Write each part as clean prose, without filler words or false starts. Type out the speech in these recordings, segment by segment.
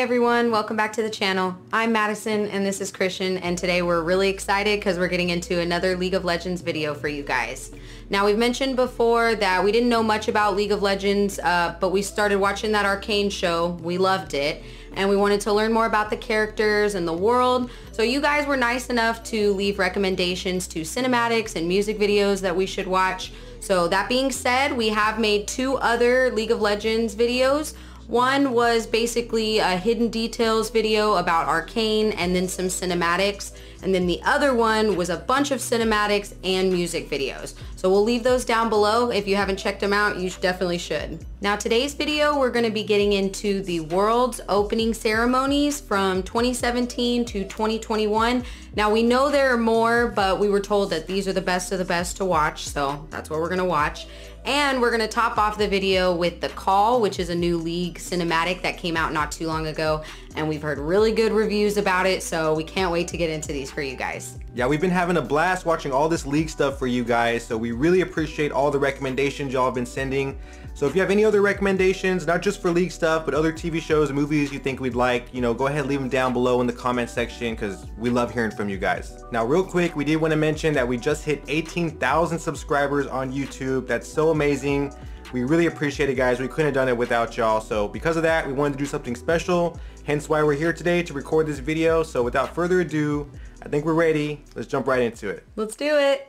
Hey everyone, welcome back to the channel. I'm Madison and this is Christian, and today we're really excited because we're getting into another League of Legends video for you guys. Now, we've mentioned before that we didn't know much about League of Legends, but we started watching that Arcane show. We loved it and we wanted to learn more about the characters and the world. So you guys were nice enough to leave recommendations to cinematics and music videos that we should watch. So that being said, we have made two other League of Legends videos. One was basically a hidden details video about Arcane and then some cinematics. And then the other one was a bunch of cinematics and music videos. So we'll leave those down below. If you haven't checked them out, you definitely should. Now, today's video, we're gonna be getting into the world's opening ceremonies from 2017 to 2021. Now, we know there are more, but we were told that these are the best of the best to watch. So that's what we're gonna watch. And we're gonna top off the video with The Call, which is a new League cinematic that came out not too long ago. And we've heard really good reviews about it, so we can't wait to get into these for you guys. Yeah, we've been having a blast watching all this League stuff for you guys, so we really appreciate all the recommendations y'all have been sending. So if you have any other recommendations, not just for League stuff, but other TV shows and movies you think we'd like, you know, go ahead and leave them down below in the comment section, because we love hearing from you guys. Now, real quick, we did want to mention that we just hit 18,000 subscribers on YouTube. That's so amazing. We really appreciate it, guys. We couldn't have done it without y'all. So because of that, we wanted to do something special, hence why we're here today to record this video. So without further ado, I think we're ready. Let's jump right into it. Let's do it.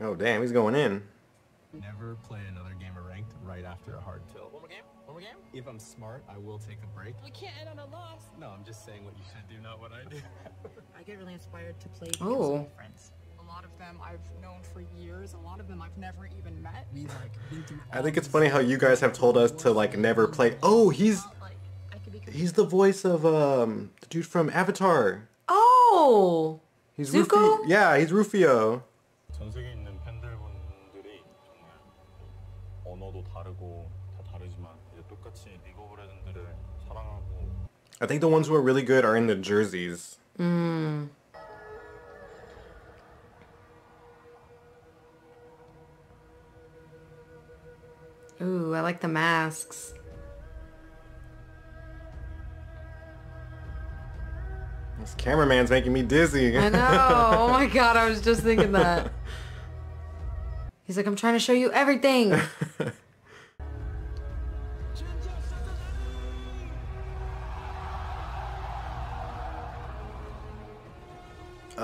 Oh, damn, he's going in. Never play another game of ranked right after a hard kill. One more game? One more game? If I'm smart, I will take a break. We can't end on a loss. No, I'm just saying what you should do, not what I do. I get really inspired to play games with my friends. A lot of them I've known for years. A lot of them I've never even met. We, like, I think it's funny how you guys have told us to, like, never play. Oh, he's the voice of the dude from Avatar. Oh, he's Zuko? Rufio. Yeah, he's Rufio. I think the ones who are really good are in the jerseys. Mm. Ooh, I like the masks. This cameraman's making me dizzy. I know. Oh my god, I was just thinking that. He's like, I'm trying to show you everything.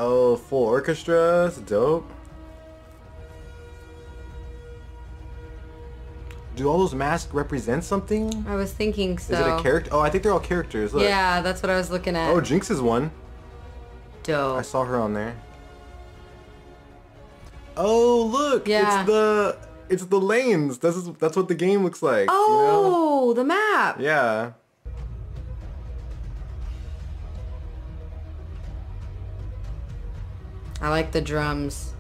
Oh, full orchestra, that's dope. Do all those masks represent something? I was thinking so. Is it a character? Oh, I think they're all characters. Look. Yeah, that's what I was looking at. Oh, Jinx is one. Dope. I saw her on there. Oh, look! Yeah. It's the lanes. That's what the game looks like. Oh, you know? The map. Yeah. I like the drums.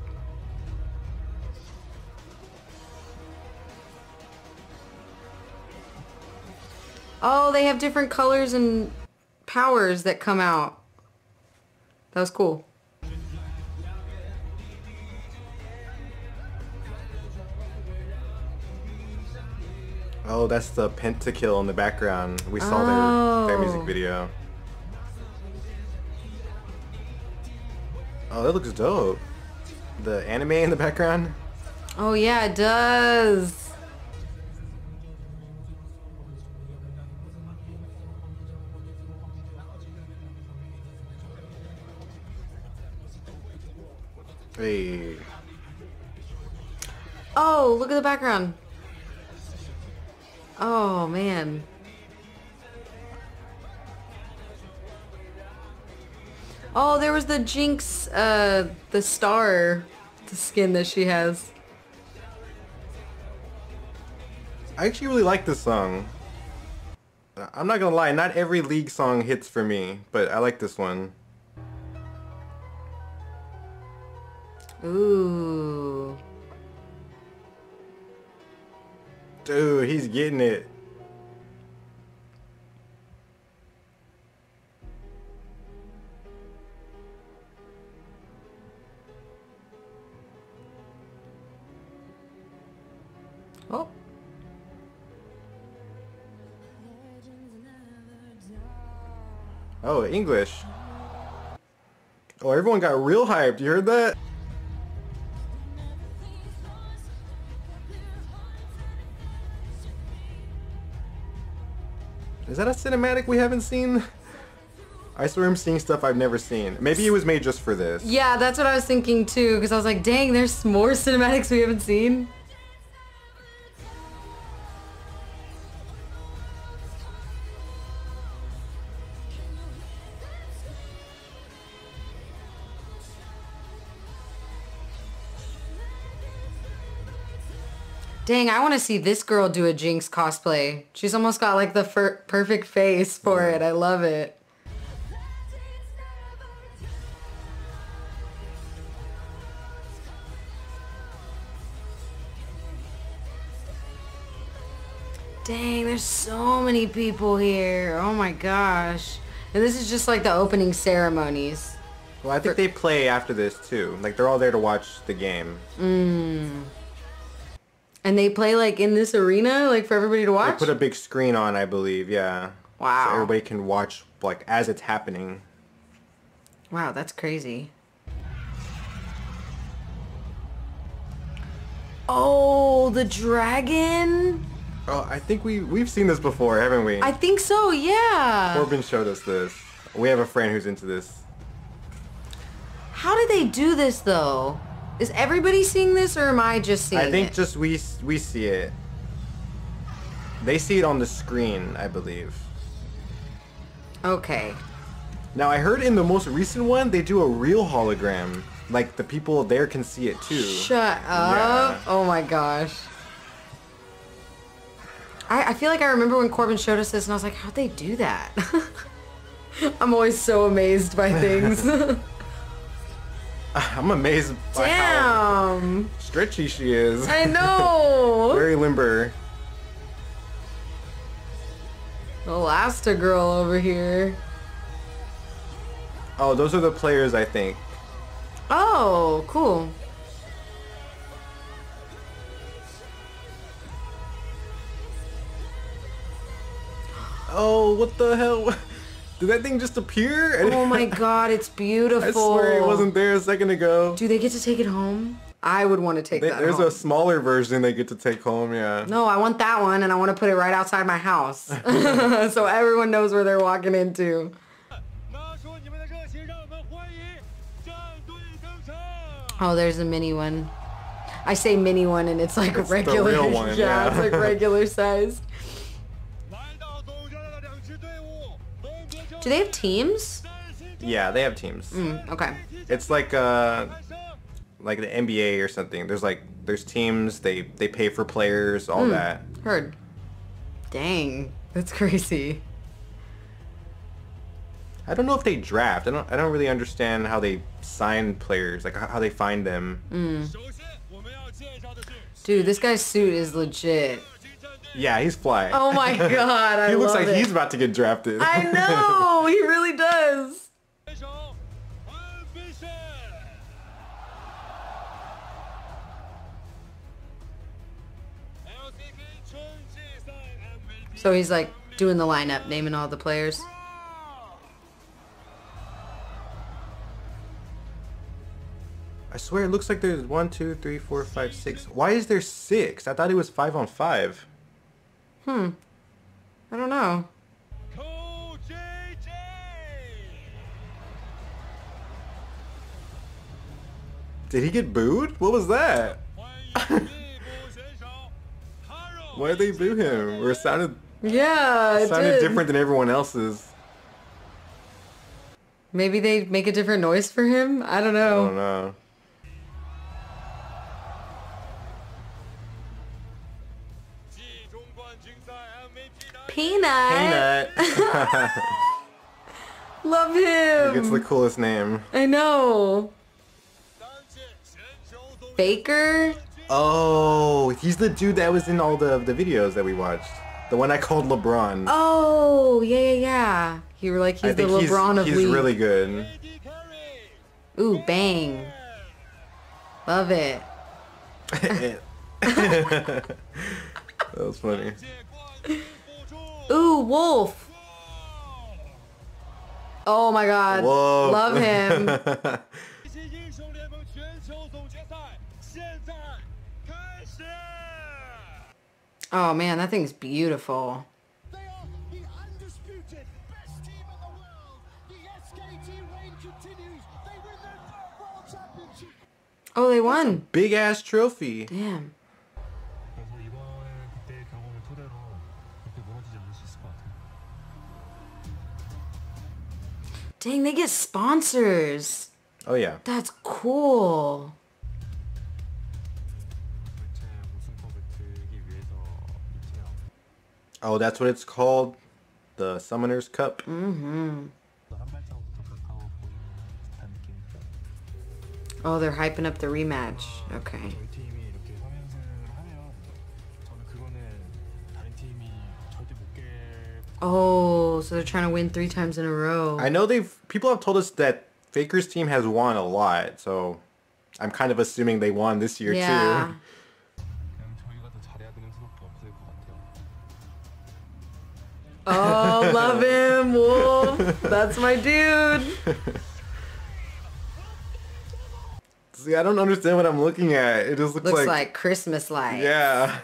Oh, they have different colors and powers that come out. That was cool. Oh, that's the Pentakill in the background. We saw their music video. Oh, that looks dope. The anime in the background? Oh yeah, it does. Hey. Oh, look at the background. Oh, man. Oh, there was the Jinx, the star, the skin that she has. I actually really like this song. I'm not gonna lie, not every League song hits for me, but I like this one. Ooh. Dude, he's getting it. Oh. Oh, English. Oh, everyone got real hyped. You heard that? Is that a cinematic we haven't seen? I swear I'm seeing stuff I've never seen. Maybe it was made just for this. Yeah, that's what I was thinking too, because I was like, dang, there's more cinematics we haven't seen. Dang, I want to see this girl do a Jinx cosplay. She's almost got like the perfect face for it. I love it. Dang, there's so many people here. Oh my gosh. And this is just like the opening ceremonies. Well, I think they play after this too. Like they're all there to watch the game. Mm. And they play like in this arena, like for everybody to watch? They put a big screen on, I believe, yeah. Wow. So everybody can watch like as it's happening. Wow, that's crazy. Oh, the dragon? Oh, I think we've seen this before, haven't we? I think so, yeah. Corbin showed us this. We have a friend who's into this. How did they do this, though? Is everybody seeing this, or am I just seeing it? I think just we see it. They see it on the screen, I believe. Okay. Now, I heard in the most recent one, they do a real hologram. Like, the people there can see it, too. Shut up. Yeah. Oh, my gosh. I feel like I remember when Corbin showed us this and I was like, how'd they do that? I'm always so amazed by things. I'm amazed by how stretchy she is. I know. Very limber. Elastigirl over here. Oh, those are the players, I think. Oh, cool. Oh, what the hell? Did that thing just appear? Oh my god, it's beautiful. I swear it wasn't there a second ago. Do they get to take it home? I would want to take that home. There's a smaller version they get to take home, yeah. No, I want that one, and I want to put it right outside my house. So everyone knows where they're walking into. Oh, there's a mini one. I say mini one, and it's like it's regular. The real one, yeah, it's like regular size. Do they have teams? Yeah, they have teams. Mm, okay. It's like the NBA or something. There's teams. They pay for players, all that. Heard. Dang, that's crazy. I don't know if they draft. I don't really understand how they sign players, like how they find them. Mm. Dude, this guy's suit is legit. Yeah, he's fly. Oh my god, I love it. He looks like he's about to get drafted. I know, he really does. So he's like doing the lineup, naming all the players. I swear it looks like there's 1, 2, 3, 4, 5, 6. Why is there 6? I thought it was 5 on 5. Hmm. I don't know. Did he get booed? What was that? Why did they boo him? Or it sounded... Yeah, it sounded different than everyone else's. Maybe they make a different noise for him? I don't know. I don't know. Peanut. Peanut. Love him. He gets the coolest name. I know. Faker? Oh, he's the dude that was in all the videos that we watched. The one I called LeBron. Oh, yeah. You were like, he's the LeBron of League. He's really good. Ooh, bang. Love it. That was funny. Ooh, Wolf. Oh my god. Whoa. Love him. Oh man, that thing's beautiful. They are the undisputed best team in the world. The SKT reign continues. They win their third world championship. Oh, they won. Big ass trophy. Damn. Dang, they get sponsors. Oh yeah. That's cool. Oh, that's what it's called? The Summoner's Cup? Mm-hmm. Oh, they're hyping up the rematch. Okay. Oh, so they're trying to win 3 times in a row. I know people have told us that Faker's team has won a lot, so I'm kind of assuming they won this year too. Oh, love him, Wolf. That's my dude. See, I don't understand what I'm looking at. It just looks like Christmas lights. Yeah.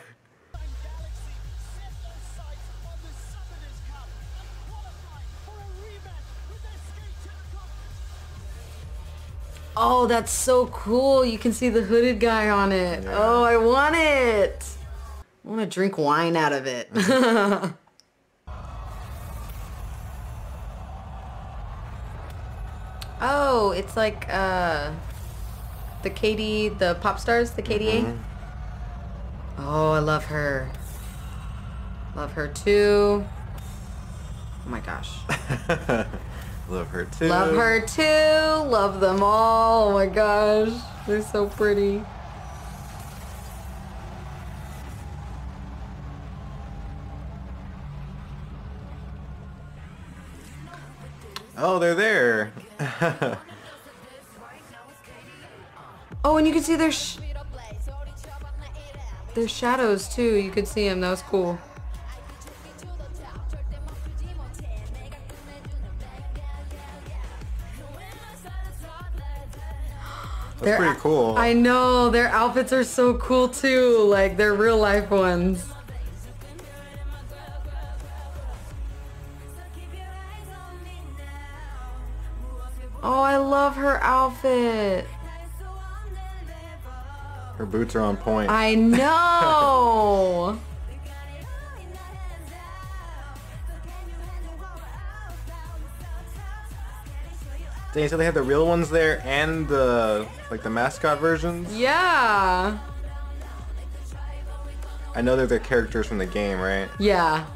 Oh, that's so cool. You can see the hooded guy on it. Yeah. Oh, I want it. I want to drink wine out of it. Oh, it's like the KD, the pop stars, the KDA. Mm-hmm. Oh, I love her. Love her too. Oh my gosh. Love her too. Love her too. Love them all. Oh my gosh. They're so pretty. Oh, they're there. Oh, and you can see their shadows too. You could see them. That was cool. That's pretty cool. I know, their outfits are so cool too, like they're real life ones. Oh, I love her outfit. Her boots are on point. I know. Dang, so they had the real ones there and the like the mascot versions? Yeah. I know they're the characters from the game, right? Yeah.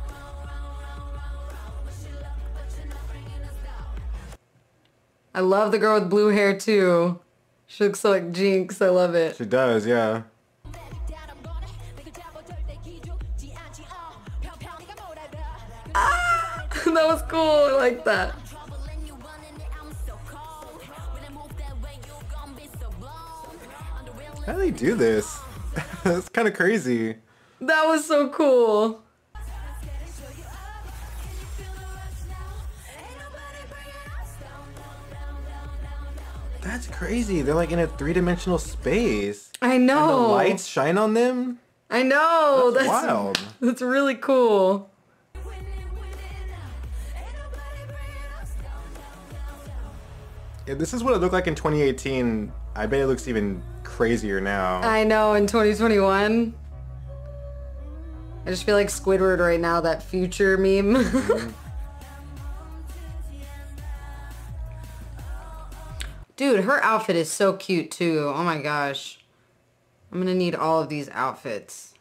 I love the girl with blue hair too. She looks like Jinx, I love it. She does, yeah. Ah, that was cool, I like that. How do they do this? That's kind of crazy. That was so cool. That's crazy. They're like in a 3-dimensional space. I know. And the lights shine on them. I know. That's wild. That's really cool. Yeah, this is what it looked like in 2018. I bet it looks even crazier now. I know, in 2021. I just feel like Squidward right now, that future meme. Mm-hmm. Dude, her outfit is so cute too. Oh my gosh. I'm gonna need all of these outfits.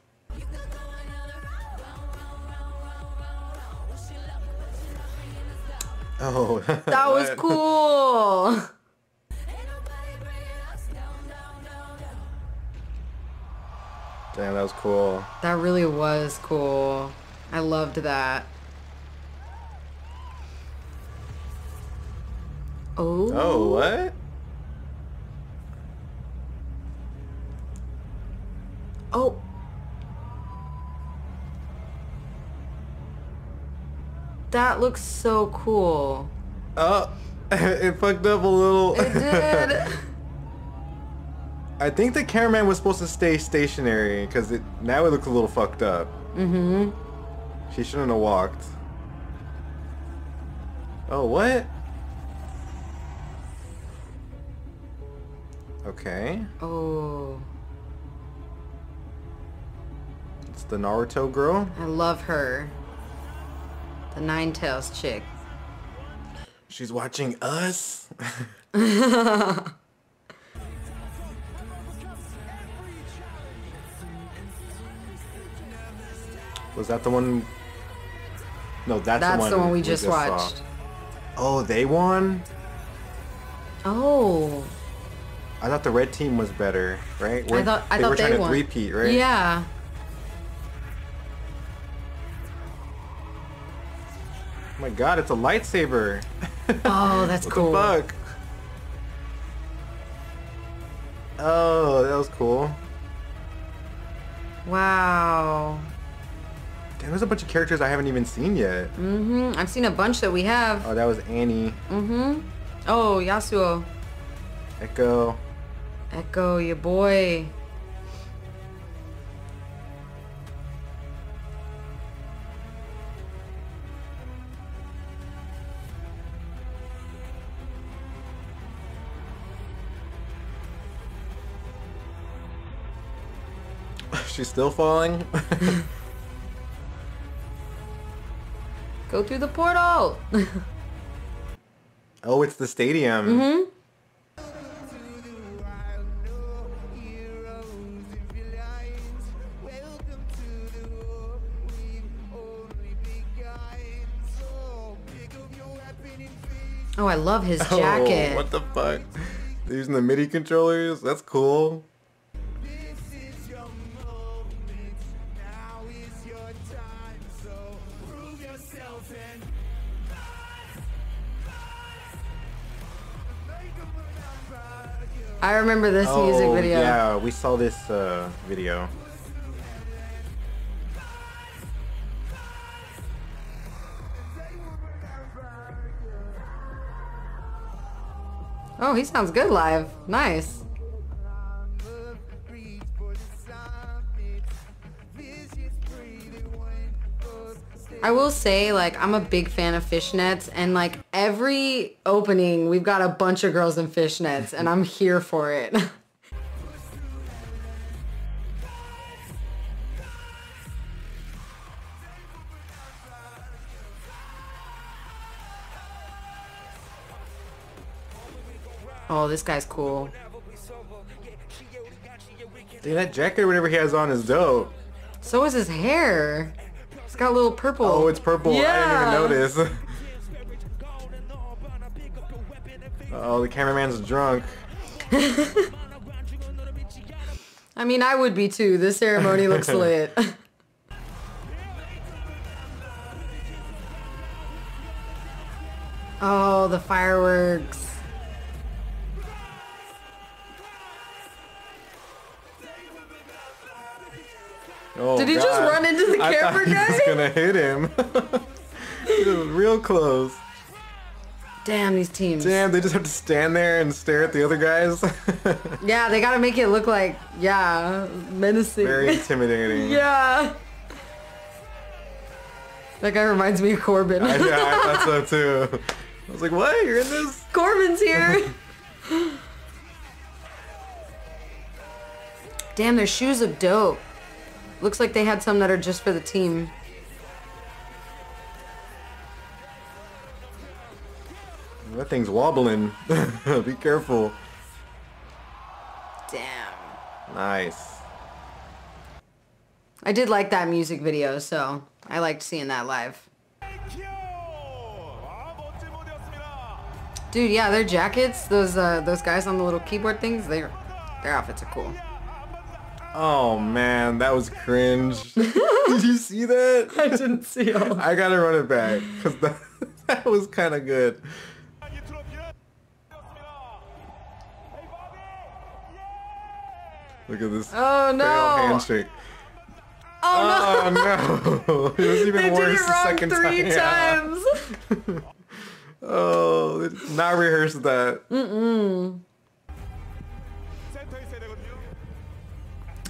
Oh. That was cool. Damn, that was cool. That really was cool. I loved that. Oh. Oh, what? Oh. That looks so cool. Oh, it fucked up a little. It did. I think the cameraman was supposed to stay stationary because now it looks a little fucked up. Mm-hmm. She shouldn't have walked. Oh, what? Okay. Oh. It's the Naruto girl. I love her. The Ninetales chick. She's watching us? Was that the one? No, that's the one we just watched. Saw. Oh, they won? Oh. I thought the red team was better, right? I thought they were trying to three-peat, right? Yeah. Oh my god, it's a lightsaber. Oh, that's what cool. What the fuck? Oh, that was cool. Wow. Damn, there's a bunch of characters I haven't even seen yet. Mm-hmm. I've seen a bunch that we have. Oh, that was Annie. Mm-hmm. Oh, Yasuo. Echo. Echo, your boy. She's still falling. Go through the portal. Oh, it's the stadium. Mm-hmm. Oh, I love his jacket. Oh, what the fuck? They're using the MIDI controllers? That's cool. I remember this music video. Yeah, we saw this video. Oh, he sounds good live. Nice. I will say, like, I'm a big fan of fishnets, and like every opening we've got a bunch of girls in fishnets, and I'm here for it. Oh, this guy's cool. Dude, that jacket or whatever he has on is dope. So is his hair. It's got a little purple. Oh, it's purple. Yeah. I didn't even notice. Oh, the cameraman's drunk. I mean, I would be too. This ceremony looks lit. Oh, the fireworks. Oh, did he just run into the camera guy? I was gonna hit him. It was real close. Damn, these teams. Damn, they just have to stand there and stare at the other guys. Yeah, they gotta make it look like, yeah, menacing. Very intimidating. Yeah. That guy reminds me of Corbin. Yeah, I thought so too. I was like, what? You're in this? Corbin's here. Damn, their shoes look dope. Looks like they had some that are just for the team. That thing's wobbling. Be careful. Damn. Nice. I did like that music video, so I liked seeing that live. Dude, yeah, their jackets, those guys on the little keyboard things, their outfits are cool. Oh man, that was cringe. Did you see that? I didn't see all that. I gotta run it back, because that was kind of good. Look at this. Oh no. Handshake. Oh! Oh, no. Oh, no. It was even worse the second time. They did it wrong three times. Oh, they did not rehearse that. Mm-mm.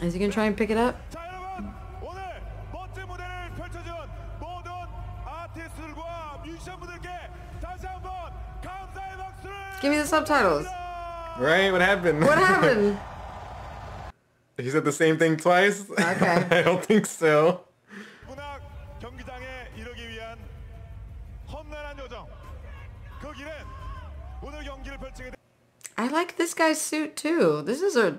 Is he going to try and pick it up? Give me the subtitles. Right? What happened? What happened? He said the same thing twice? Okay. I don't think so. I like this guy's suit too. This is a...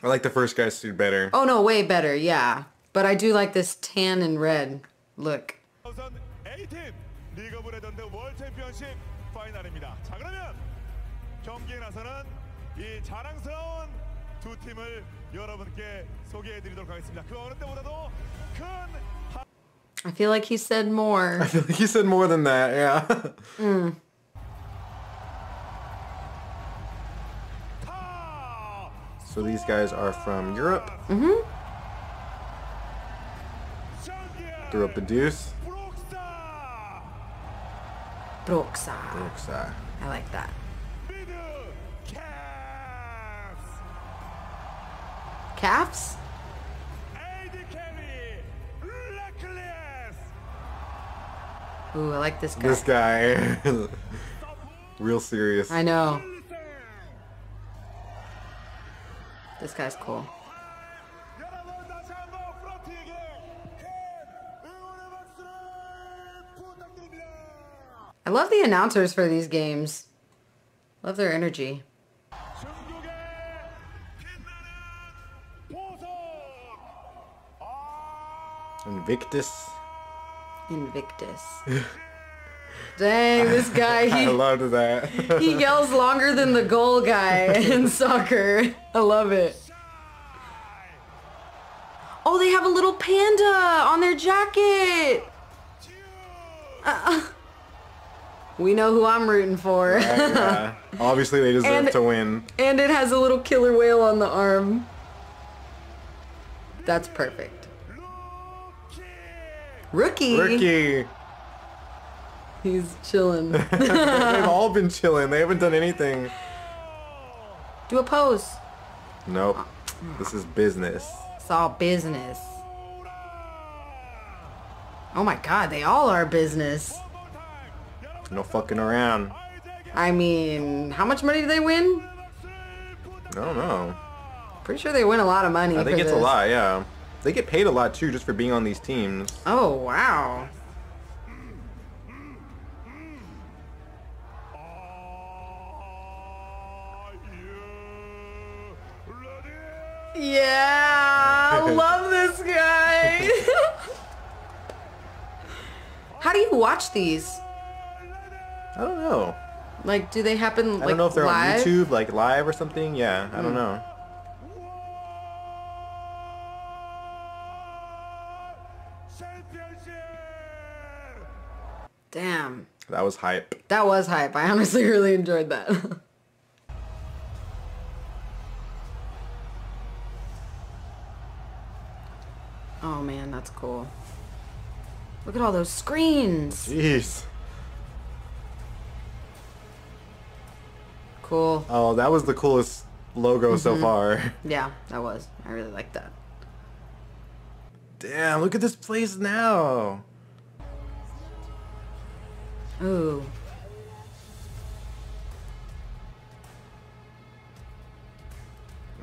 I like the first guy's suit better. Oh no, way better, yeah. But I do like this tan and red look. I feel like he said more. I feel like he said more than that, yeah. Mm. So these guys are from Europe. Mm-hmm. Threw up the deuce. Broxa. Broxa. I like that. Calves? Ooh, I like this guy. This guy. Real serious. I know. This guy's cool. I love the announcers for these games. Love their energy. Invictus. Invictus. Dang, this guy. He, I loved that. He yells longer than the goal guy in soccer. I love it. Oh, they have a little panda on their jacket. We know who I'm rooting for. Yeah. Obviously, they deserve to win. And it has a little killer whale on the arm. That's perfect. Rookie. Rookie. He's chilling. They've all been chilling. They haven't done anything. Do a pose. Nope. This is business. It's all business. Oh my god, they all are business. No fucking around. I mean, how much money do they win? I don't know. Pretty sure they win a lot of money. I think it's a lot, yeah. They get paid a lot too just for being on these teams. Oh, wow. Yeah, I love this guy. How do you watch these? I don't know. Like, do they happen like live? I don't know if they're on YouTube, like live or something. Yeah, I don't know. Damn. That was hype. That was hype. I honestly really enjoyed that. Oh man, that's cool. Look at all those screens. Jeez. Cool. Oh, that was the coolest logo so far. Yeah, that was. I really like that. Damn, look at this place now. Ooh.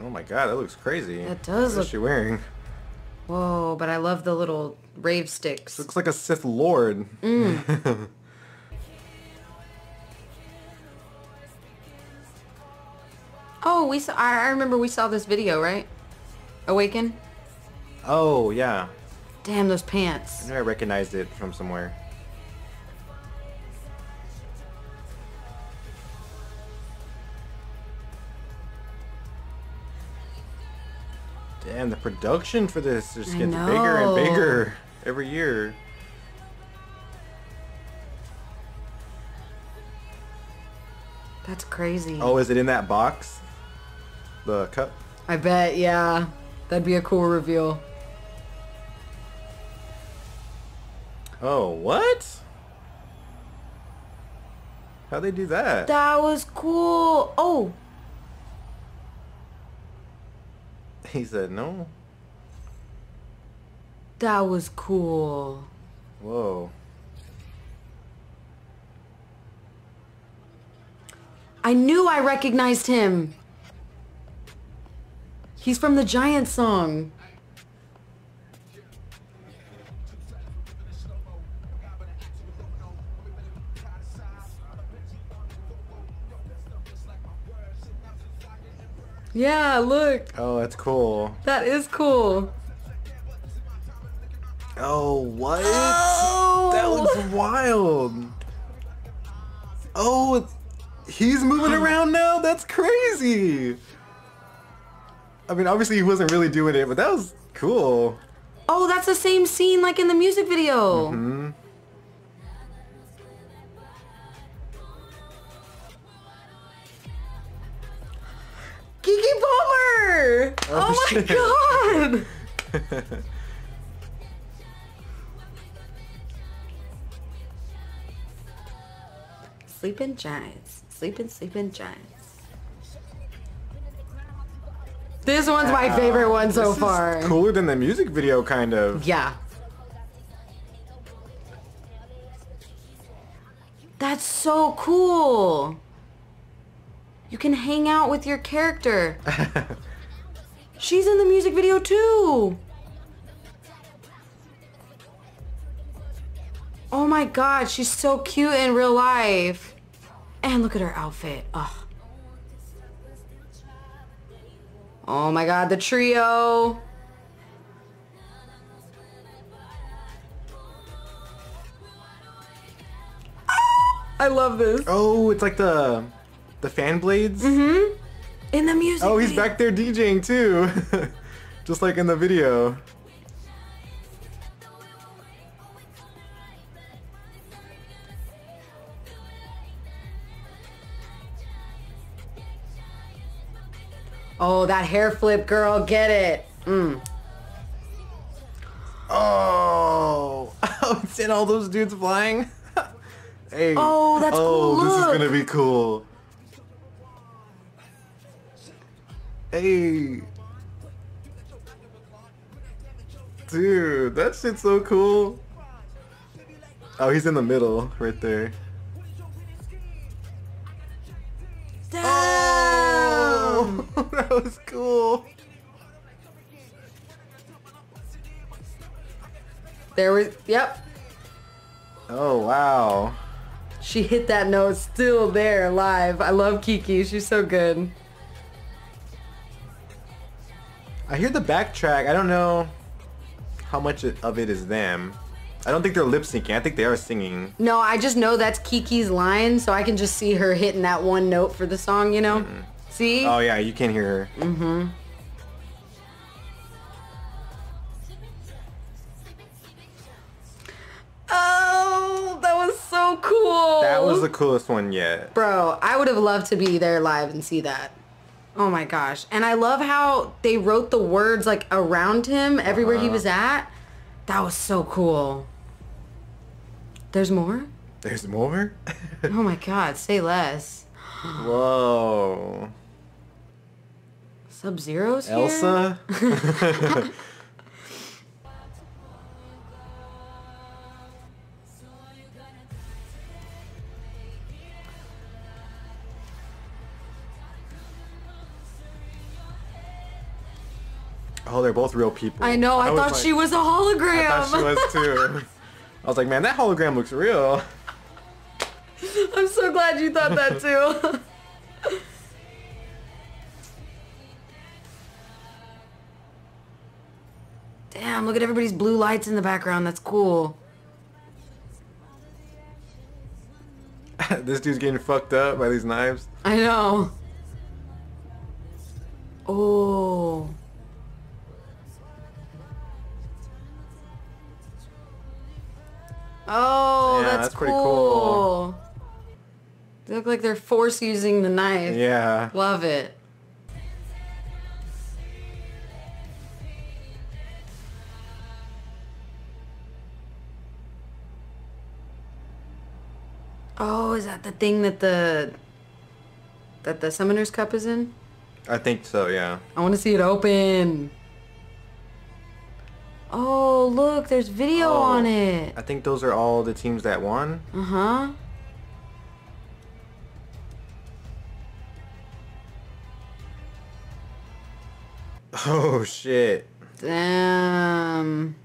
Oh my god, that looks crazy. That does. What is she wearing? Whoa, but I love the little rave sticks. Looks like a Sith Lord. Mm. Oh, we saw. I remember we saw this video, right? Awaken? Oh, yeah. Damn, those pants. I knew I recognized it from somewhere. Damn, the production for this just gets bigger and bigger every year. That's crazy. Oh, is it in that box? The cup? I bet, yeah. That'd be a cool reveal. Oh, what? How'd they do that? That was cool. Oh. He said no. That was cool. Whoa. I knew I recognized him. He's from the Giant song. Yeah, look. Oh, that's cool. That is cool. Oh, what? Oh! That looks wild. Oh, he's moving around now? That's crazy. I mean, obviously he wasn't really doing it, but that was cool. Oh, that's the same scene like in the music video. Mm-hmm. Kiki Palmer! Oh shit. My god! Sleeping Giants. Sleeping Giants. This one's my favorite one so far. Cooler than the music video, kind of. Yeah. That's so cool! You can hang out with your character. She's in the music video too. Oh my god, she's so cute in real life. And look at her outfit. Ugh. Oh my god, the trio. Ah, I love this. Oh, it's like the fan blades? Mm-hmm. In the music. Oh, he's back there DJing too. Just like in the video. Oh, that hair flip, girl. Get it. Mm. Oh. Oh, it's in all those dudes flying. Hey. Oh, that's cool. Oh, this is gonna be cool. Hey. Dude, that shit's so cool. Oh, he's in the middle right there. Damn. Oh, that was cool. There was, yep. Oh, wow. She hit that note still there live. I love Kiki. She's so good. I hear the backtrack. I don't know how much of it is them. I don't think they're lip syncing. I think they are singing. No, I just know that's Kiki's line, so I can just see her hitting that one note for the song, you know? Mm-hmm. See? Oh, yeah, you can hear her. Mm-hmm. Oh, that was so cool. That was the coolest one yet. Bro, I would have loved to be there live and see that. Oh my gosh. And I love how they wrote the words like around him everywhere he was at. That was so cool. There's more? There's more? Oh my god, say less. Whoa. Sub-Zero's here? Elsa? Oh, they're both real people. I know. I thought she was a hologram. I thought she was too. I was like, man, that hologram looks real. I'm so glad you thought that too. Damn, look at everybody's blue lights in the background. That's cool. This dude's getting fucked up by these knives. I know. Oh. Oh, yeah, that's cool. Pretty cool. They look like they're force using the knife. Yeah. Love it. Oh, is that the thing that the Summoner's Cup is in? I think so, yeah. I want to see it open. Oh, look, there's video on it. I think those are all the teams that won. Uh-huh. Oh, shit. Damn.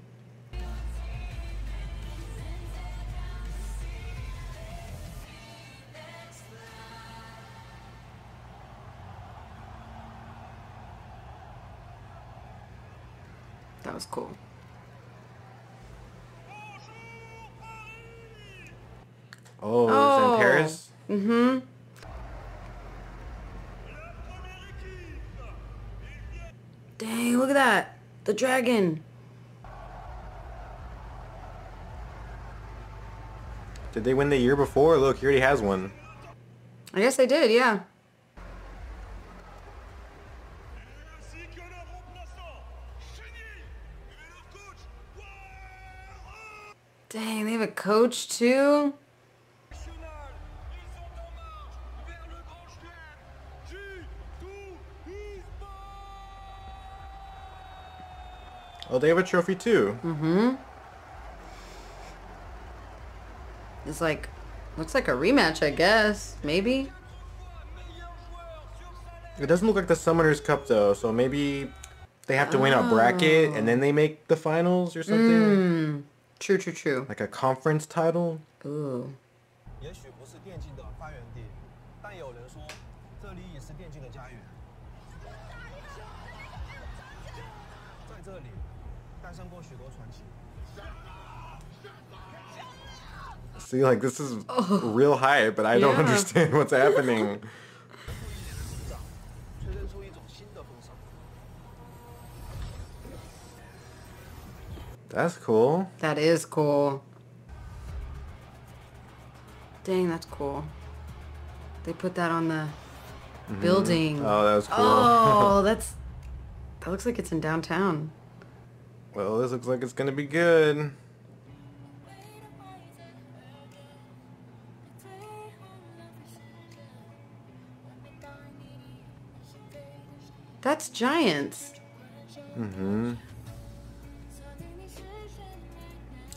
That was cool. Oh, it was in Paris? Mm-hmm. Dang, look at that. The dragon. Did they win the year before? Look, he already has one. I guess they did, yeah. Dang, they have a coach too? Oh, they have a trophy too. Mm-hmm. It's like, looks like a rematch, I guess. Maybe? It doesn't look like the Summoner's Cup though, so maybe they have to win a bracket and then they make the finals or something. Mm. True, true, true. Like a conference title? Ooh. See, like, this is real hype, but I don't understand what's happening. That's cool. That is cool. Dang, that's cool. They put that on the building. Oh, that was cool. Oh, that looks like it's in downtown. Well, this looks like it's gonna be good. That's Giants. Mm-hmm.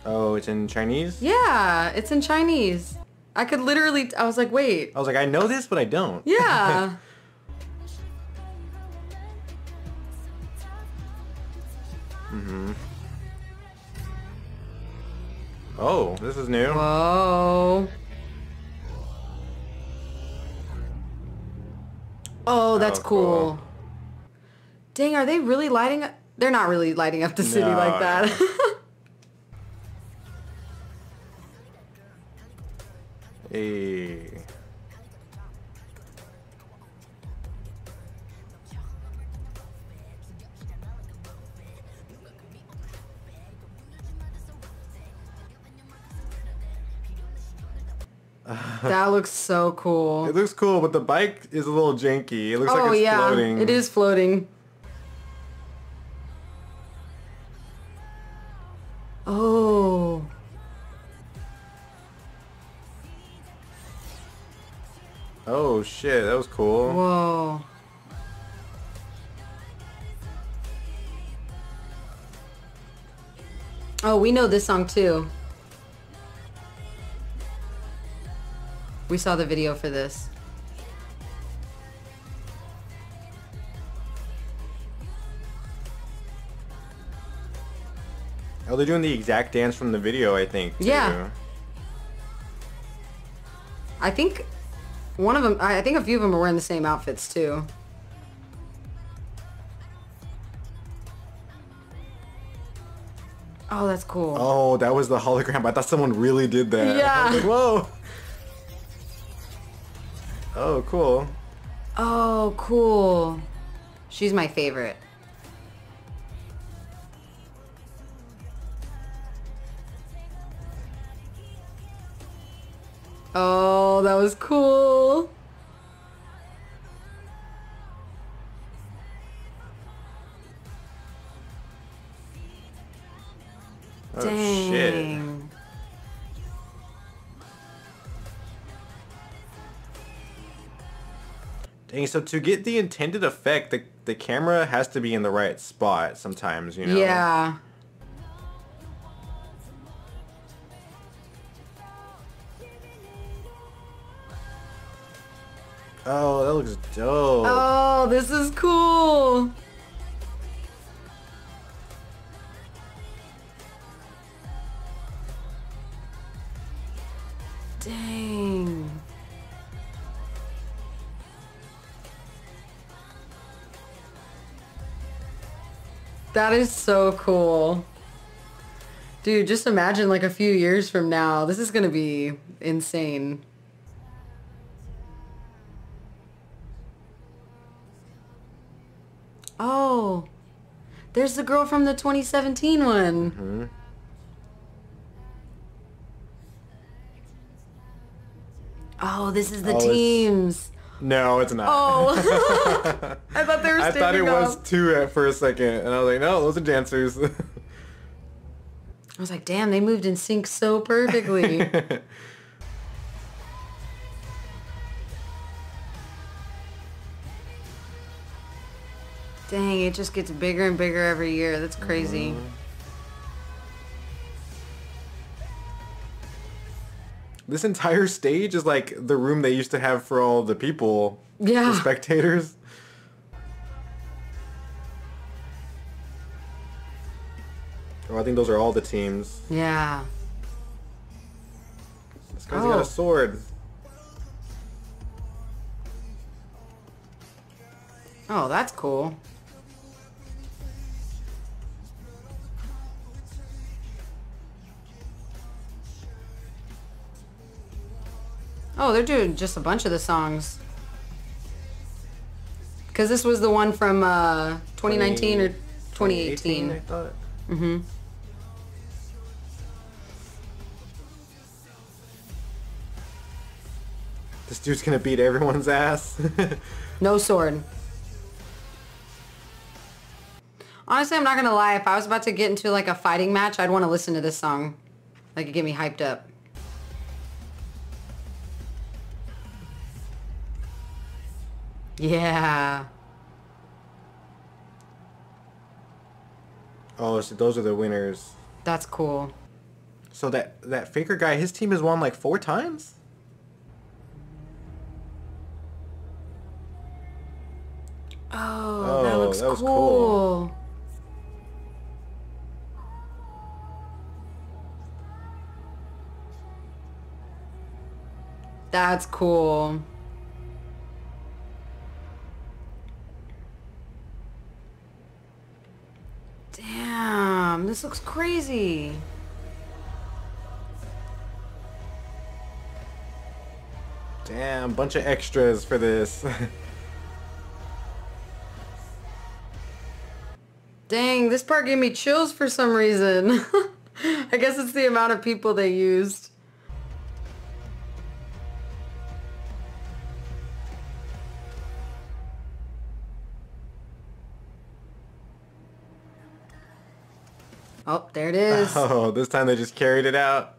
Oh, it's in Chinese? Yeah, it's in Chinese. I could literally, I was like, wait. I was like, I know this, but I don't. Yeah. Mm-hmm. Oh, this is new. Whoa. Oh, that's cool. Dang, are they really lighting up? They're not really lighting up the city like that. Hey. That looks so cool. It looks cool, but the bike is a little janky. It looks like it's floating. It is floating. Oh. Oh shit, that was cool. Whoa. Oh, we know this song too. We saw the video for this. Oh, they're doing the exact dance from the video, I think. Yeah. I think one of them, I think a few of them are wearing the same outfits too. Oh, that's cool. Oh, that was the hologram. I thought someone really did that. Yeah. I was like, whoa. Oh, cool. Oh, cool. She's my favorite. Oh, that was cool. Oh, dang. Shit. Dang, so to get the intended effect, the camera has to be in the right spot sometimes, you know? Yeah. Oh, that looks dope. Oh, this is cool. Dang. That is so cool. Dude, just imagine like a few years from now. This is gonna be insane. Oh, there's the girl from the 2017 one. Mm-hmm. Oh, this is the teams. No, it's not. Oh, I thought they were standing up. I thought it was two at for a second, and I was like, no, those are dancers. I was like, damn, they moved in sync so perfectly. Dang, it just gets bigger and bigger every year. That's crazy. This entire stage is like the room they used to have for all the people, yeah, the spectators. Oh, I think those are all the teams. Yeah. This guy's got a sword. Oh, that's cool. Oh, they're doing just a bunch of the songs. Because this was the one from 2019 or 2018. I thought. Mm-hmm. This dude's gonna beat everyone's ass. No sword. Honestly, I'm not gonna lie. If I was about to get into like a fighting match, I'd want to listen to this song. Like, it'd get me hyped up. Yeah. Oh, so those are the winners. That's cool. So that Faker guy, his team has won like 4 times? Oh, oh, that looks cool. That's cool. Damn, this looks crazy. Damn, bunch of extras for this. Dang, this part gave me chills for some reason. I guess it's the amount of people they used. Oh, there it is. Oh, this time they just carried it out.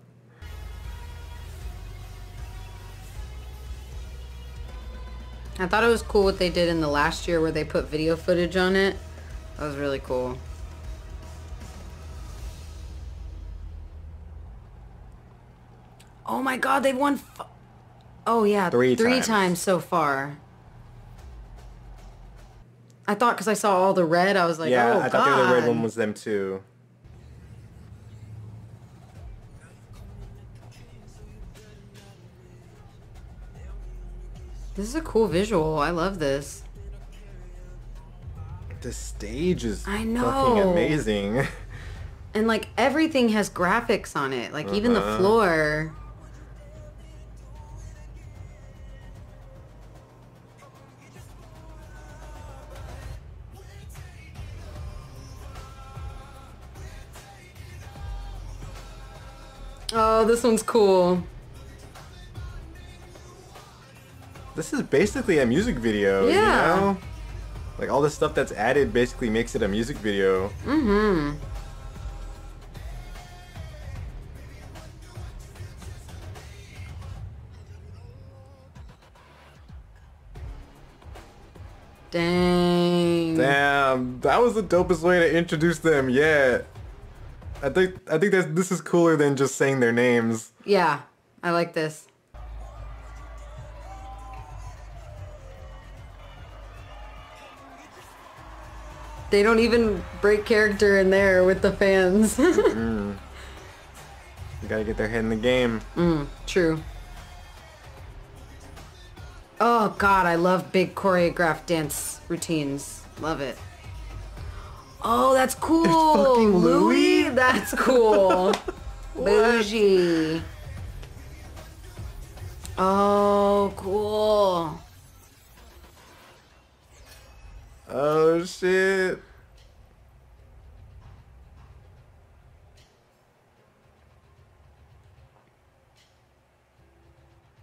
I thought it was cool what they did in the last year where they put video footage on it. That was really cool. Oh my god, they've won oh yeah, three times so far. I thought because I saw all the red, I was like, yeah, oh god. Yeah, I thought the other red one was them too. This is a cool visual. I love this. The stage is fucking amazing. And like everything has graphics on it. Like even the floor. Oh, this one's cool. This is basically a music video, yeah, you know? Like, all the stuff that's added basically makes it a music video. Mm-hmm. Dang. Damn, that was the dopest way to introduce them yet. I think that this is cooler than just saying their names. Yeah, I like this. They don't even break character in there with the fans. Mm-mm. You gotta get their head in the game. True. Oh god, I love big choreographed dance routines. Love it. Oh, that's cool! It's fucking Louis? That's cool. Bougie. Oh, cool. Oh, shit.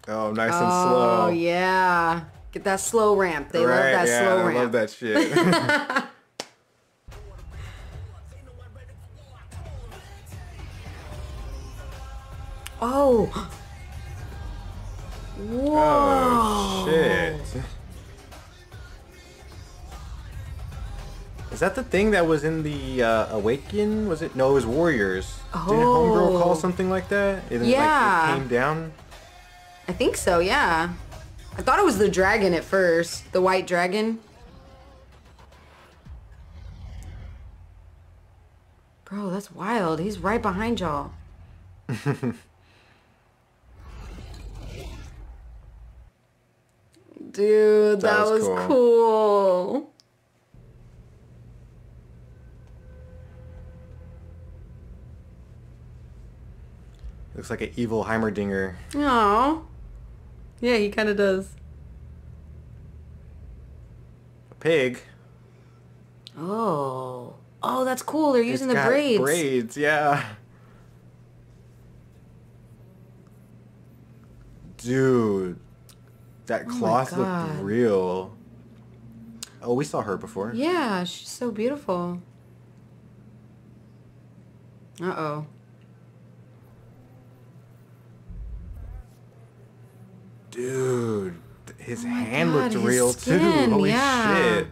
Oh, nice and slow. Oh, yeah. Get that slow ramp. They love that slow ramp. I love that shit. Oh. Whoa. Oh, shit. Is that the thing that was in the Awaken? Was it? No, it was Warriors. Oh. Didn't Homegirl call something like that? And yeah. Like, it came down? I think so, yeah. I thought it was the dragon at first. The white dragon. Bro, that's wild. He's right behind y'all. Dude, that was cool. Looks like an evil Heimerdinger. Aww. Yeah, he kind of does. A pig. Oh. Oh, that's cool. They're using the braids. Braids, yeah. Dude. That cloth looked real. Oh, we saw her before. Yeah, she's so beautiful. Uh-oh. Dude, his hand looked real too. Holy shit.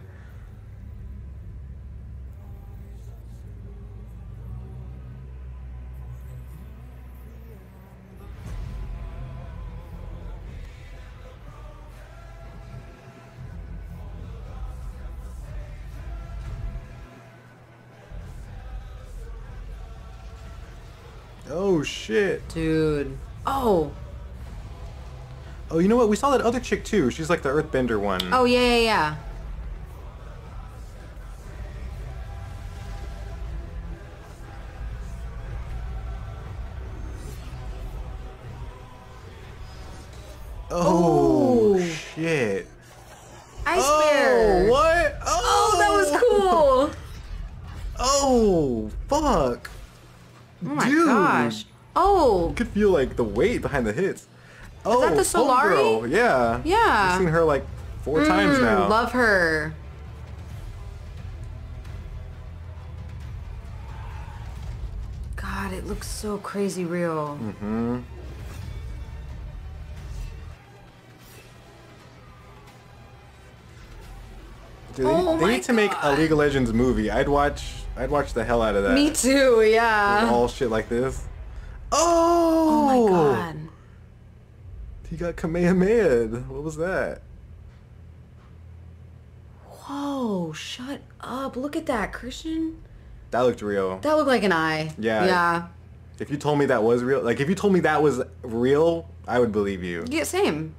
Oh shit. Dude. Oh. Oh, you know what? We saw that other chick too. She's like the Earthbender one. Oh, yeah, yeah, yeah. Oh, shit. Ice bear. Oh, what? Oh, that was cool. Oh, fuck. Oh, my gosh. Oh. You could feel like the weight behind the hits. Oh, is that the Solari? Homegirl. Yeah. Yeah. I've seen her like 4 times now. Love her. God, it looks so crazy real. Mm-hmm. Dude, they need to make a League of Legends movie. I'd watch the hell out of that. Me too, yeah. With all shit like this. Oh! Oh my god. He got Kamehameha'd. What was that? Whoa, shut up. Look at that, Christian. That looked real. That looked like an eye. Yeah. Yeah. If you told me that was real, like if you told me that was real, I would believe you. Yeah, same.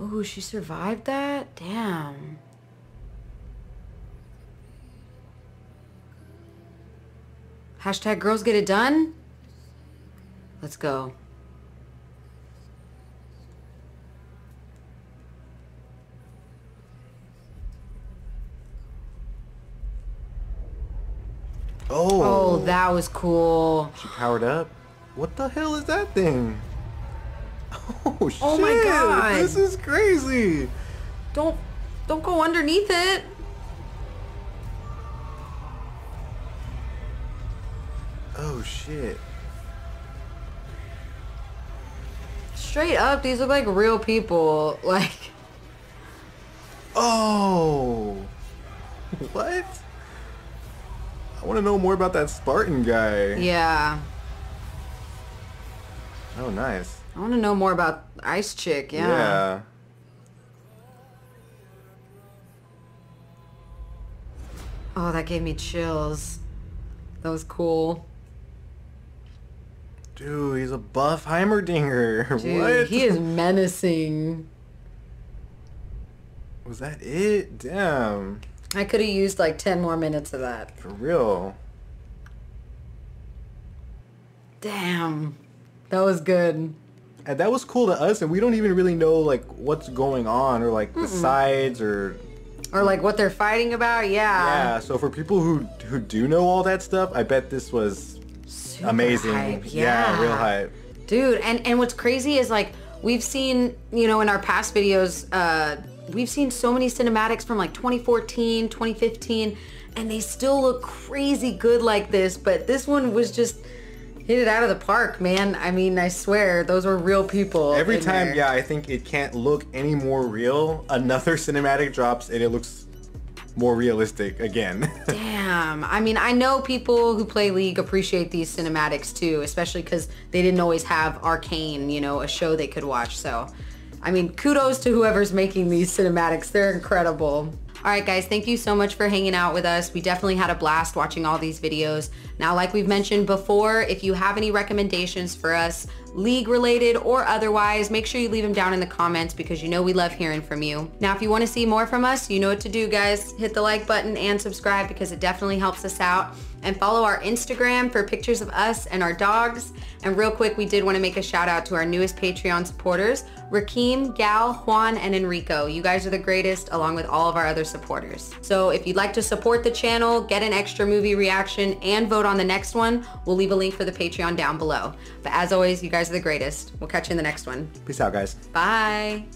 Oh, she survived that? Damn. Hashtag girls get it done. Let's go. Oh, that was cool. She powered up. What the hell is that thing? Oh shit! Oh my god! This is crazy. Don't go underneath it. Oh shit. straight up, these look like real people. Like... Oh! What? I want to know more about that Spartan guy. Yeah. Oh, nice. I want to know more about Ice Chick, yeah. Yeah. Oh, that gave me chills. That was cool. Dude, he's a buff Heimerdinger. Dude, what? He is menacing. Was that it? Damn. I could have used like 10 more minutes of that. For real. Damn. That was good. And that was cool to us, and we don't even really know like what's going on or like the sides or... Or like what they're fighting about, yeah. Yeah, so for people who do know all that stuff, I bet this was super amazing. Hype, yeah. Yeah, real hype. Dude, and what's crazy is like we've seen, you know, in our past videos, we've seen so many cinematics from like 2014, 2015, and they still look crazy good like this, but this one was just hit it out of the park, man. I mean, I swear, those were real people. Every time, yeah, I think it can't look any more real. Another cinematic drops and it looks more realistic again. Damn. I mean, I know people who play League appreciate these cinematics too, especially because they didn't always have Arcane, you know, a show they could watch. So, I mean, kudos to whoever's making these cinematics. They're incredible. All right, guys, thank you so much for hanging out with us. We definitely had a blast watching all these videos. Now, like we've mentioned before, if you have any recommendations for us, League-related or otherwise, make sure you leave them down in the comments because you know we love hearing from you. Now, if you want to see more from us, you know what to do, guys. Hit the like button and subscribe because it definitely helps us out. And follow our Instagram for pictures of us and our dogs. And real quick, we did want to make a shout out to our newest Patreon supporters, Rakeem, Gal, Juan, and Enrico. You guys are the greatest, along with all of our other supporters. So if you'd like to support the channel, get an extra movie reaction, and vote on the next one, we'll leave a link for the Patreon down below. But as always, you guys are the greatest. We'll catch you in the next one. Peace out, guys. Bye.